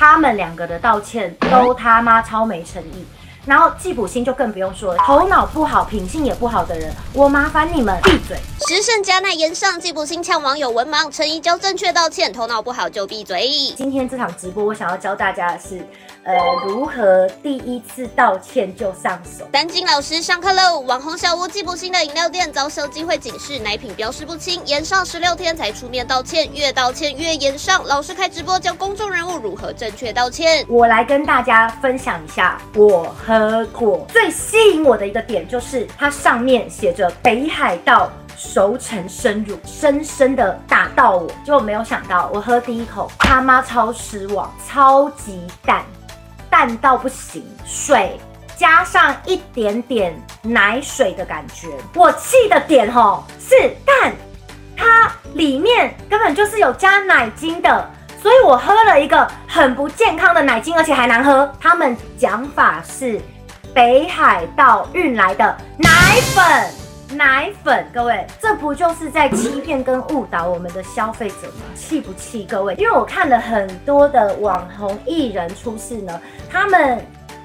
他们两个的道歉都他妈超没诚意。 然后季普星就更不用说了，头脑不好、品性也不好的人，我麻烦你们闭嘴。时盛加奈言上季普星呛网友文盲，陈怡交正确道歉，头脑不好就闭嘴。今天这场直播，我想要教大家的是，如何第一次道歉就上手。三金老师上课喽！网红小屋季普星的饮料店遭受机会警示，奶品标示不清，延上16天才出面道歉，越道歉越延上。老师开直播教公众人物如何正确道歉。我来跟大家分享一下我。 喝过最吸引我的一个点就是它上面写着北海道熟成生乳，深深的打到我。结果没有想到，我喝第一口，他妈超失望，超级淡，淡到不行，水加上一点点奶水的感觉。我气的点吼是淡，它里面根本就是有加奶精的。 所以我喝了一个很不健康的奶精，而且还难喝。他们讲法是北海道运来的奶粉，各位，这不就是在欺骗跟误导我们的消费者吗？气不气，各位？因为我看了很多的网红艺人出事呢，他们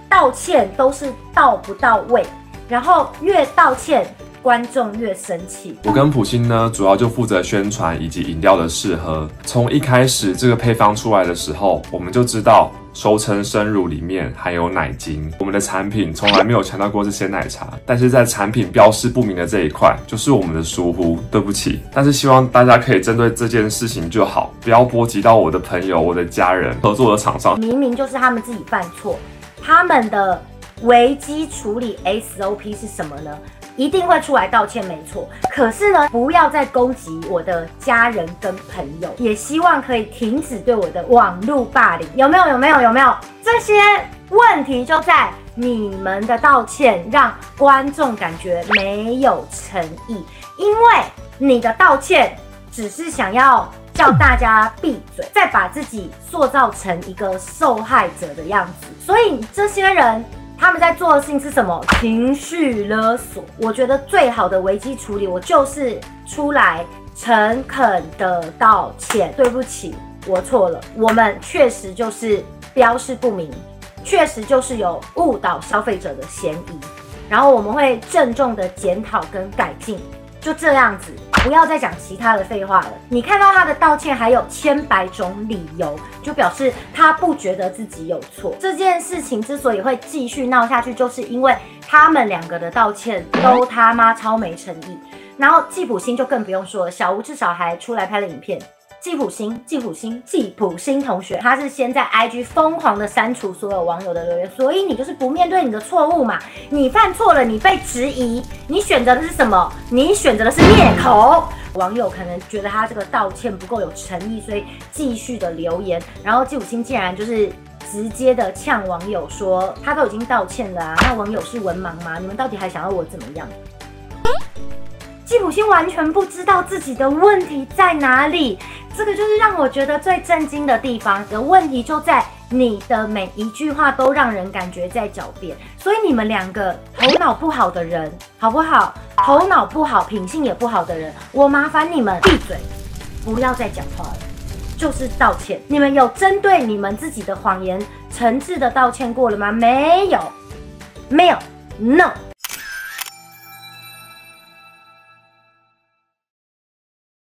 道歉都是道不到位，然后越道歉。 观众越生气。我跟普星呢，主要就负责宣传以及饮料的试喝。从一开始这个配方出来的时候，我们就知道熟成生乳里面含有奶精。我们的产品从来没有强调过这些奶茶，但是在产品标示不明的这一块，就是我们的疏忽，对不起。但是希望大家可以针对这件事情就好，不要波及到我的朋友、我的家人、合作的厂商。明明就是他们自己犯错，他们的危机处理 SOP 是什么呢？ 一定会出来道歉，没错。可是呢，不要再攻击我的家人跟朋友，也希望可以停止对我的网络霸凌。有没有？有没有？有没有？这些问题就在你们的道歉让观众感觉没有诚意，因为你的道歉只是想要叫大家闭嘴，再把自己塑造成一个受害者的样子。所以这些人。 他们在做的事情是什么？情绪勒索。我觉得最好的危机处理，我就是出来诚恳的道歉，对不起，我错了。我们确实就是标示不明，确实就是有误导消费者的嫌疑。然后我们会郑重的检讨跟改进，就这样子，不要再讲其他的废话了。你看到他的道歉还有1,000种理由。 就表示他不觉得自己有错。这件事情之所以会继续闹下去，就是因为他们两个的道歉都他妈超没诚意。然后季普星就更不用说了，小吴至少还出来拍了影片。季普星同学，他是先在 IG 疯狂的删除所有网友的留言，所以你就是不面对你的错误嘛？你犯错了，你被质疑，你选择的是什么？你选择的是灭口。 网友可能觉得他这个道歉不够有诚意，所以继续的留言。然后季普星竟然就是直接的呛网友说，他都已经道歉了啊，那网友是文盲吗？你们到底还想要我怎么样？季普星完全不知道自己的问题在哪里，这个就是让我觉得最震惊的地方。的问题就在你的每一句话都让人感觉在狡辩，所以你们两个头脑不好的人，好不好？ 头脑不好、品性也不好的人，我麻烦你们闭嘴，不要再讲话了，就是道歉。你们有针对你们自己的谎言、诚挚的道歉过了吗？没有，没有 ，no。